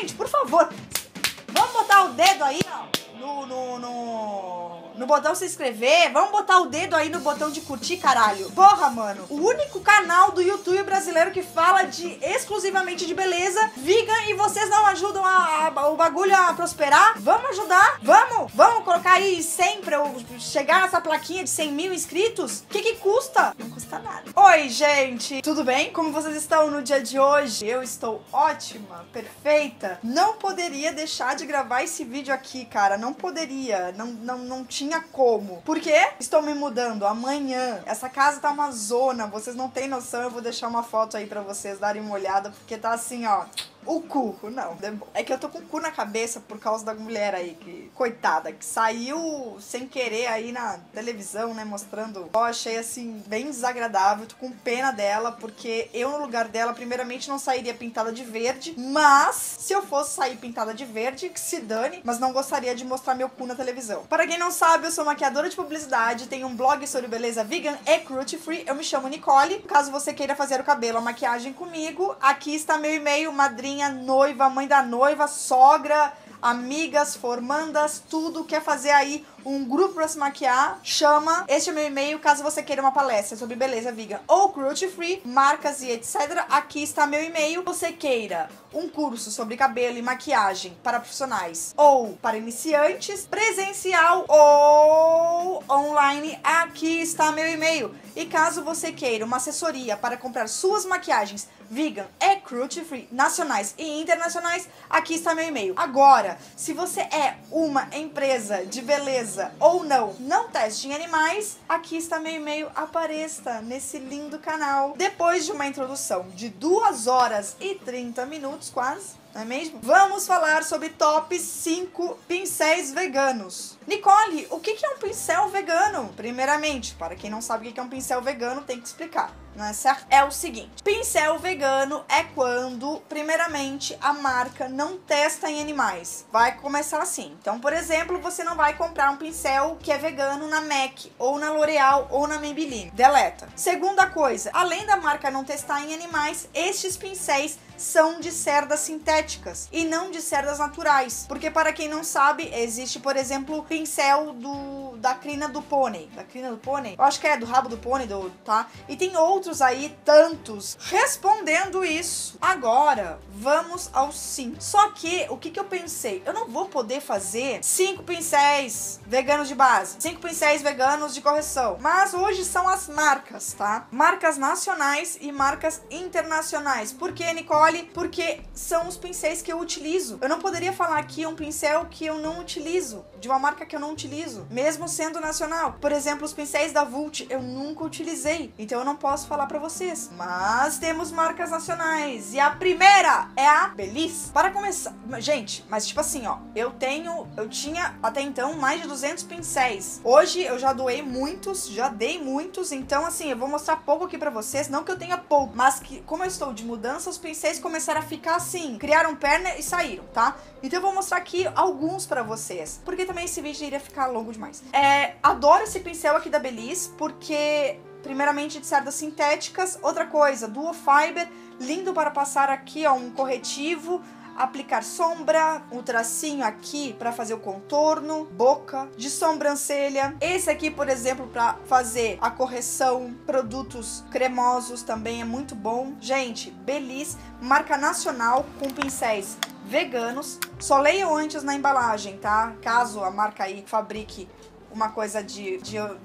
Gente, por favor, vamos botar o dedo aí, ó, no botão se inscrever. Vamos botar o dedo aí no botão de curtir, caralho. Porra, mano. O único canal do YouTube brasileiro que fala de exclusivamente de beleza vegan e vocês não ajudam o bagulho a prosperar. Vamos ajudar? Vamos? Vamos colocar aí 100 pra eu chegar nessa plaquinha de 100 mil inscritos? Que custa? Não custa nada. Oi, gente. Tudo bem? Como vocês estão no dia de hoje? Eu estou ótima, perfeita. Não poderia deixar de gravar esse vídeo aqui, cara. Não poderia. Não tinha como. Por quê? Estou me mudando amanhã. Essa casa tá uma zona, vocês não têm noção. Eu vou deixar uma foto aí pra vocês darem uma olhada, porque tá assim, ó, o cu. Não, é que eu tô com o cu na cabeça por causa da mulher aí, que coitada, que saiu sem querer aí na televisão, né, mostrando. Eu achei, assim, bem desagradável. Tô com pena dela, porque eu no lugar dela, primeiramente, não sairia pintada de verde, mas se eu fosse sair pintada de verde, que se dane, mas não gostaria de mostrar meu cu na televisão. Para quem não sabe, eu sou maquiadora de publicidade, tenho um blog sobre beleza vegan e cruelty-free, eu me chamo Nicole. Caso você queira fazer o cabelo, a maquiagem comigo, aqui está meu e-mail, madrinha, noiva, mãe da noiva, sogra, amigas, formandas, tudo. Quer fazer aí um grupo pra se maquiar? Chama. Este é meu e-mail caso você queira uma palestra sobre beleza vegan ou cruelty free, marcas e etc. Aqui está meu e-mail. Você queira um curso sobre cabelo e maquiagem para profissionais ou para iniciantes, presencial ou online, aqui está meu e-mail. E caso você queira uma assessoria para comprar suas maquiagens vegan e cruelty free nacionais e internacionais, aqui está meu e-mail. Agora, se você é uma empresa de beleza ou não teste em animais, aqui está meu e-mail. Apareça nesse lindo canal. Depois de uma introdução de 2 horas e 30 minutos, quase, não é mesmo? Vamos falar sobre top 5 pincéis veganos. Nicole, o que é um pincel vegano? Primeiramente, para quem não sabe o que é um pincel vegano, tem que explicar, não é certo? É o seguinte, pincel vegano é quando, primeiramente, a marca não testa em animais. Vai começar assim. Então, por exemplo, você não vai comprar um pincel que é vegano na MAC, ou na L'Oréal, ou na Maybelline. Deleta. Segunda coisa, além da marca não testar em animais, estes pincéis são de cerdas sintéticas e não de cerdas naturais, porque para quem não sabe, existe, por exemplo, pincel da crina do pônei, eu acho que é do rabo do pônei, tá? E tem outros aí, tantos. Respondendo isso, agora vamos ao 5. Só que, o que eu pensei? Eu não vou poder fazer 5 pincéis veganos de base, 5 pincéis veganos de correção, mas hoje são as marcas, tá? Marcas nacionais e marcas internacionais. Por que, Nicole? Porque são os pincéis que eu utilizo. Eu não poderia falar aqui um pincel que eu não utilizo, de uma marca que eu não utilizo, mesmo sendo nacional. Por exemplo, os pincéis da Vult eu nunca utilizei, então eu não posso falar pra vocês. Mas temos marcas nacionais, e a primeira é a Belliz. Para começar, gente, mas tipo assim, ó, eu tinha até então mais de 200 pincéis. Hoje eu já doei muitos, já dei muitos, então assim, eu vou mostrar pouco aqui pra vocês, não que eu tenha pouco, mas que como eu estou de mudança, os pincéis começaram a ficar assim, criaram perna e saíram, tá? Então eu vou mostrar aqui alguns pra vocês, porque também esse vídeo iria ficar longo demais. Adoro esse pincel aqui da Belliz, porque primeiramente de cerdas sintéticas. Outra coisa, duo fiber, lindo para passar aqui, ó, um corretivo, aplicar sombra, um tracinho aqui para fazer o contorno, boca, de sobrancelha. Esse aqui, por exemplo, para fazer a correção, produtos cremosos também é muito bom. Gente, Belliz, marca nacional com pincéis veganos. Só leiam antes na embalagem, tá? Caso a marca aí fabrique uma coisa de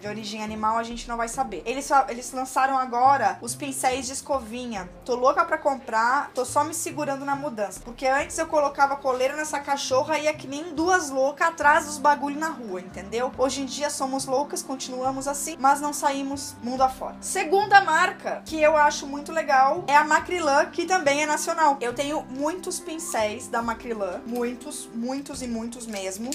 origem animal, a gente não vai saber. Eles lançaram agora os pincéis de escovinha. Tô louca pra comprar, tô só me segurando na mudança, porque antes eu colocava coleira nessa cachorra e ia que nem duas loucas atrás dos bagulho na rua, entendeu? Hoje em dia somos loucas, continuamos assim, mas não saímos mundo afora. Segunda marca que eu acho muito legal é a Macrilan, que também é nacional. Eu tenho muitos pincéis da Macrilan, muitos e muitos mesmo.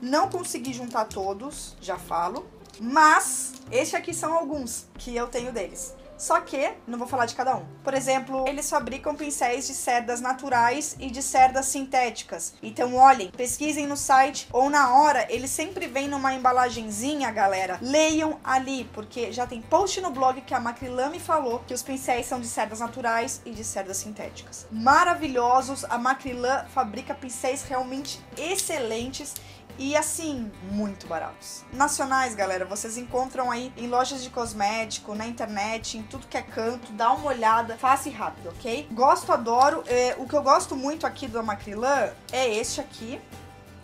Não consegui juntar todos, já falo, mas estes aqui são alguns que eu tenho deles. Só que não vou falar de cada um. Por exemplo, eles fabricam pincéis de cerdas naturais e de cerdas sintéticas. Então olhem, pesquisem no site ou na hora, eles sempre vêm numa embalagenzinha, galera. Leiam ali, porque já tem post no blog que a Macrilan me falou que os pincéis são de cerdas naturais e de cerdas sintéticas. Maravilhosos, a Macrilan fabrica pincéis realmente excelentes. E assim, muito baratos. Nacionais, galera, vocês encontram aí em lojas de cosmético, na internet, em tudo que é canto, dá uma olhada, faça e rápido, ok? Gosto, adoro. O que eu gosto muito aqui do Macrilan é este aqui,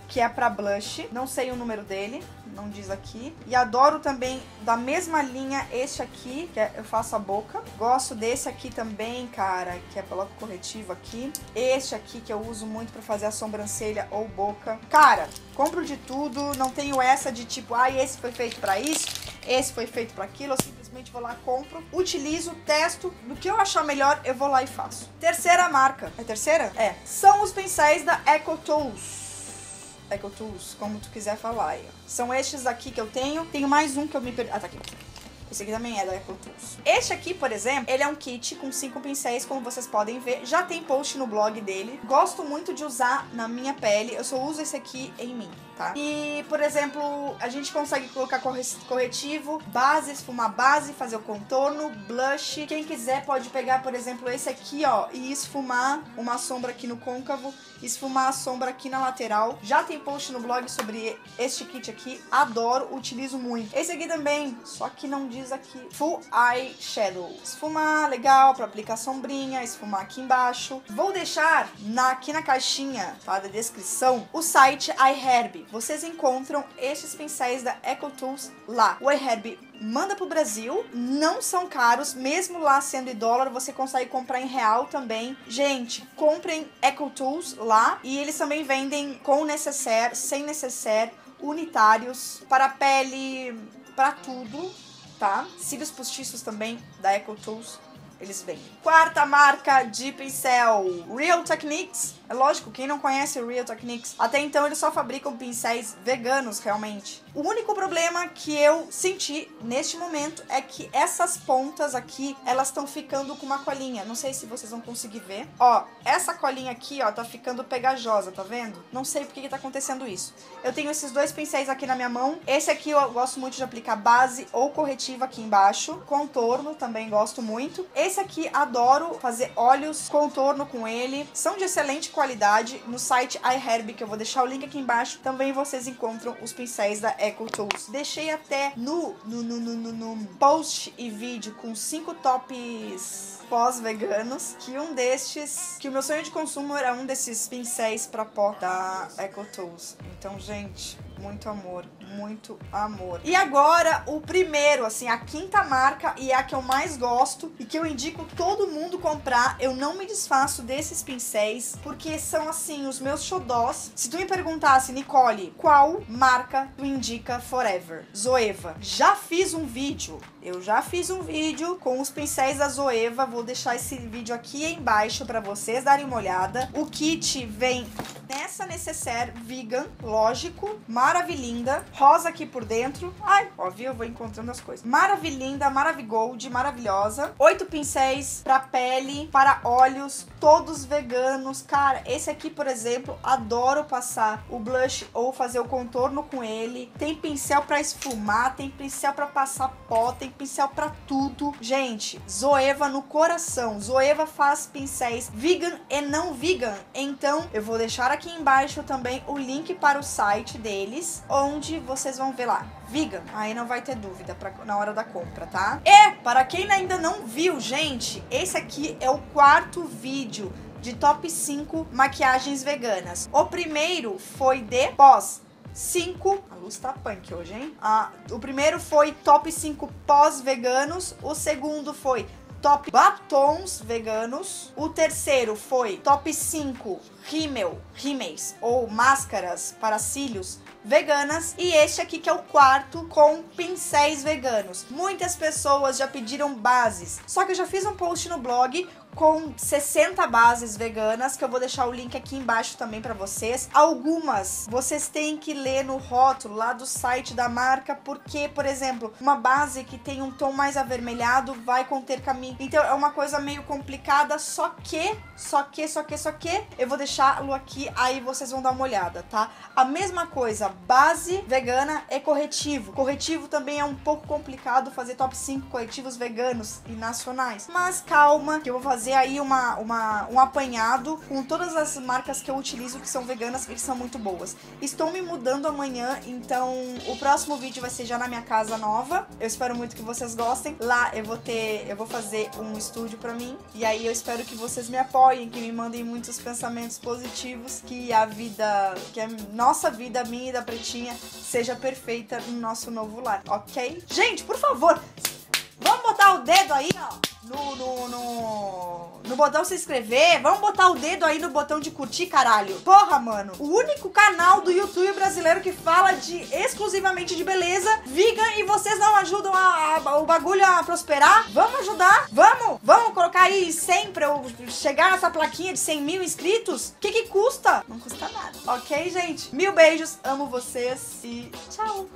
que é pra blush. Não sei o número dele, não diz aqui. E adoro também, da mesma linha, este aqui, que é, eu faço a boca. Gosto desse aqui também, cara, que é coloco corretivo aqui. Este aqui, que eu uso muito pra fazer a sobrancelha ou boca. Cara, compro de tudo, não tenho essa de tipo, ah, esse foi feito pra isso, esse foi feito pra aquilo. Eu simplesmente vou lá, compro, utilizo, testo. Do que eu achar melhor, eu vou lá e faço. Terceira marca. É terceira? É. São os pincéis da EcoTools. EcoTools, como tu quiser falar aí. São estes aqui que eu tenho. Tenho mais um que eu me perdi. Ah, tá aqui. Esse aqui também é da EcoTools. Este aqui, por exemplo, ele é um kit com 5 pincéis, como vocês podem ver. Já tem post no blog dele. Gosto muito de usar na minha pele. Eu só uso esse aqui em mim, tá? E, por exemplo, a gente consegue colocar corretivo, base, esfumar base, fazer o contorno, blush. Quem quiser pode pegar, por exemplo, esse aqui, ó, e esfumar uma sombra aqui no côncavo, esfumar a sombra aqui na lateral. Já tem post no blog sobre este kit aqui. Adoro, utilizo muito. Esse aqui também, só que não diz aqui, Full Eye Shadow. Esfumar, legal, pra aplicar sombrinha, esfumar aqui embaixo. Vou deixar aqui na caixinha, tá, da descrição, o site iHerb. Vocês encontram estes pincéis da EcoTools lá. O iHerb manda pro Brasil, não são caros, mesmo lá sendo em dólar, você consegue comprar em real também. Gente, comprem EcoTools lá, e eles também vendem com necessaire, sem necessaire, unitários, para pele, para tudo. Tá? Cílios postiços também, da EcoTools, eles vêm. Quarta marca de pincel, Real Techniques. É lógico, quem não conhece Real Techniques? Até então eles só fabricam pincéis veganos, realmente. O único problema que eu senti neste momento é que essas pontas aqui, elas estão ficando com uma colinha. Não sei se vocês vão conseguir ver. Ó, essa colinha aqui, ó, tá ficando pegajosa, tá vendo? Não sei por que tá acontecendo isso. Eu tenho esses dois pincéis aqui na minha mão. Esse aqui eu gosto muito de aplicar base ou corretivo aqui embaixo. Contorno também gosto muito. Esse aqui adoro fazer olhos, contorno com ele. São de excelente qualidade. No site iHerb, que eu vou deixar o link aqui embaixo, também vocês encontram os pincéis da EcoTools. Deixei até no post e vídeo com 5 tops pós-veganos, que um destes, que o meu sonho de consumo era um desses pincéis pra pó da EcoTools. Então, gente, muito amor, muito amor. E agora, o primeiro, assim, a quinta marca, e é a que eu mais gosto e que eu indico todo mundo comprar. Eu não me desfaço desses pincéis, porque são, assim, os meus xodós. Se tu me perguntasse, Nicole, qual marca tu indica forever? Zoeva. Eu já fiz um vídeo com os pincéis da Zoeva. Vou deixar esse vídeo aqui embaixo pra vocês darem uma olhada. O kit vem nessa necessaire vegan, lógico, maravilinda, rosa aqui por dentro. Ai, ó, viu? Eu vou encontrando as coisas. Maravilinda, maravigold, maravilhosa. 8 pincéis pra pele, para olhos, todos veganos. Cara, esse aqui, por exemplo, adoro passar o blush ou fazer o contorno com ele. Tem pincel pra esfumar, tem pincel pra passar pó, tem pincel pra tudo. Gente, Zoeva no coração. Zoeva faz pincéis vegan e não vegan. Então, eu vou deixar aqui embaixo também o link para o site deles, onde vocês vão ver lá. Vegan, aí não vai ter dúvida na hora da compra, tá? E, para quem ainda não viu, gente, esse aqui é o quarto vídeo de top 5 maquiagens veganas. O primeiro foi de pós 5, a luz tá punk hoje, hein? O primeiro foi top 5 pós-veganos, o segundo foi top batons veganos, o terceiro foi top 5 rímeis ou máscaras para cílios veganas, e este aqui que é o quarto com pincéis veganos. Muitas pessoas já pediram bases, só que eu já fiz um post no blog com 60 bases veganas, que eu vou deixar o link aqui embaixo também pra vocês. Algumas vocês têm que ler no rótulo lá do site da marca, porque, por exemplo, uma base que tem um tom mais avermelhado vai conter caminho. Então é uma coisa meio complicada, só que eu vou deixá-lo aqui, aí vocês vão dar uma olhada, tá? A mesma coisa, base vegana é corretivo. Corretivo também é um pouco complicado fazer top 5 corretivos veganos e nacionais. Mas calma, que eu vou fazer aí um apanhado com todas as marcas que eu utilizo que são veganas e que são muito boas. Estou me mudando amanhã, então o próximo vídeo vai ser já na minha casa nova. Eu espero muito que vocês gostem. Lá eu vou fazer um estúdio pra mim. E aí eu espero que vocês me apoiem, que me mandem muitos pensamentos positivos, que a vida, que a nossa vida, minha e da Pretinha, seja perfeita no nosso novo lar, ok? Gente, por favor, vamos botar o dedo aí, ó, no botão se inscrever. Vamos botar o dedo aí no botão de curtir, caralho. Porra, mano. O único canal do YouTube brasileiro que fala exclusivamente de beleza vegan, e vocês não ajudam o bagulho a prosperar? Vamos ajudar? Vamos colocar aí 100 pra eu chegar nessa plaquinha de 100 mil inscritos? O que custa? Não custa nada. Ok, gente? Mil beijos, amo vocês e tchau.